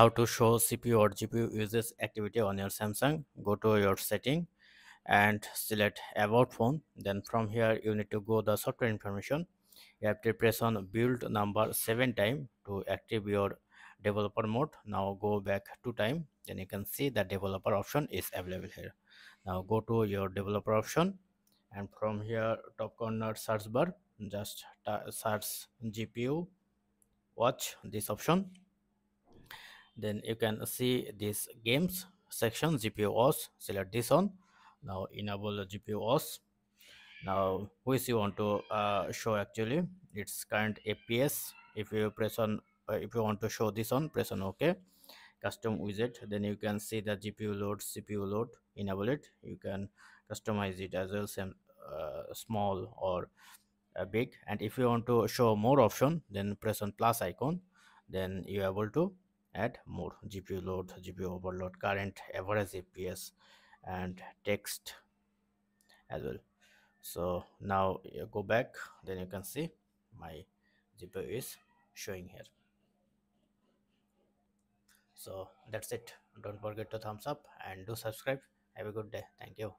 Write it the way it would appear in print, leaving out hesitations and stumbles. how to show CPU or GPU uses activity on your Samsung, go to your setting and select about phone. Then from here you need to go the software information. You have to press on build number 7 time to activate your developer mode. Now go back 2 time, then you can see the developer option is available here. Now go to your developer option and from here top corner search bar, just search GPU watch this option. Then you can see this games section, GPU OS, select this one. Now enable GPU OS. Now which you want to show, actually it's current FPS. If you press on if you want to show this one, press on OK. Custom widget, then you can see the GPU load, CPU load, enable it. You can customize it as well, same small or big. And if you want to show more option, then press on plus icon, then you are able to add more GPU load, GPU overload, current, average FPS, and text as well. So now you go back, then you can see my GPU is showing here. So that's it. Don't forget to thumbs up and do subscribe. Have a good day. Thank you.